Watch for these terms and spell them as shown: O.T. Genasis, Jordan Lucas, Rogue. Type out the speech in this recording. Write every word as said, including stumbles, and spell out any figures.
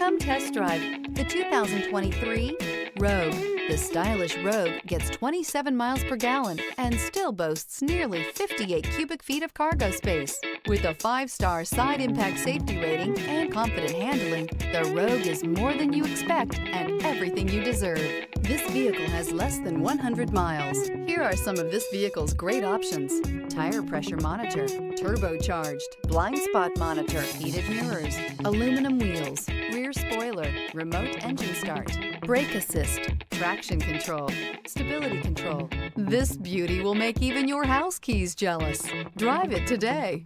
Come test drive the two thousand twenty-three Rogue. The stylish Rogue gets twenty-seven miles per gallon and still boasts nearly fifty-eight cubic feet of cargo space. With a five-star side impact safety rating and confident handling, the Rogue is more than you expect and everything you deserve. This vehicle has less than one hundred miles. Here are some of this vehicle's great options: tire pressure monitor, turbocharged, blind spot monitor, heated mirrors, aluminum wheels, rear spoiler, remote engine start, brake assist, traction control, stability control. This beauty will make even your house keys jealous. Drive it today.